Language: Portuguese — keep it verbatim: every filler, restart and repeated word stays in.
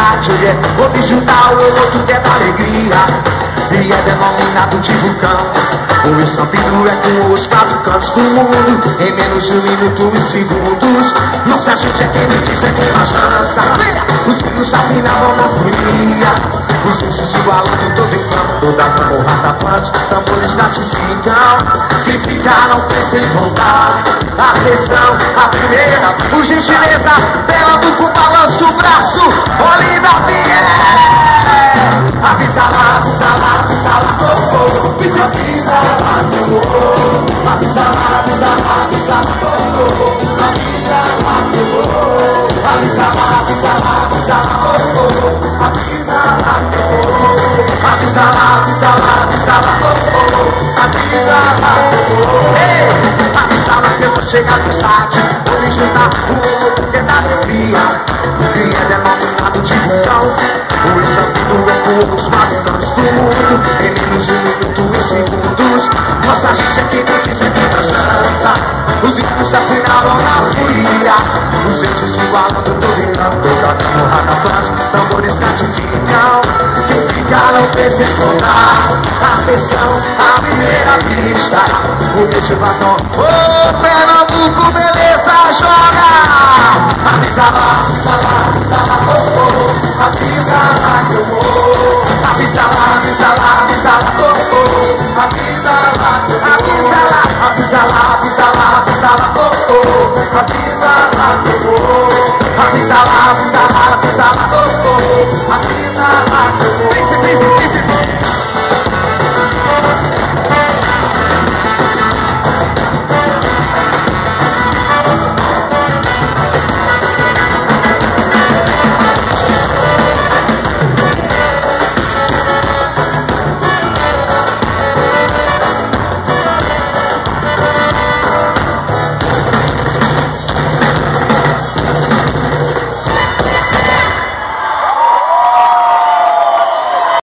saudade. Vou te juntar, o outro que é da alegria. E é denominado de vulcão. O estampido é com os quatro cantos do mundo. Em menos de um minuto e segundos. Não se a gente é quem me diz, é quem mais dança. Os filhos afinavam na folia. Os russos se igualando em todo instante. Toda a camorrada plante, tambores gratificam. Quem fica não pensa em voltar. Atenção, a primeira, por gentileza, pela buco, balança o braço. Olhe da minha. Avisa lá, avisa lá, avisa lá, oh, oh, isso avisa lá, oh, oh, avisa lá, avisa lá, avisa lá, oh, oh, avisa lá, oh, oh, avisa lá, avisa lá, avisa lá, oh, oh, avisa lá, oh, avisa lá, avisa lá, avisa lá, oh, oh, avisa lá, oh, avisa lá que eu vou chegar no estádio, vou me juntar com o outro que é da alegria, que é denominado de função. O estampido é com os quatro cantos do mundo. Em menos de um minuto e segundos. Nossa gente é quem me diz é quem dança. Os ricos se afinavam na folia. Os eixos se igualando todo irmão. Toda a camorrada plástica, tambores gratificam. Quem fica não pensa em contar. Atenção, a primeira pista. O peixe batom. Ô Pernambuco, beleza, joga! Avisa lá, avisa lá, avisa lá, oh, oh.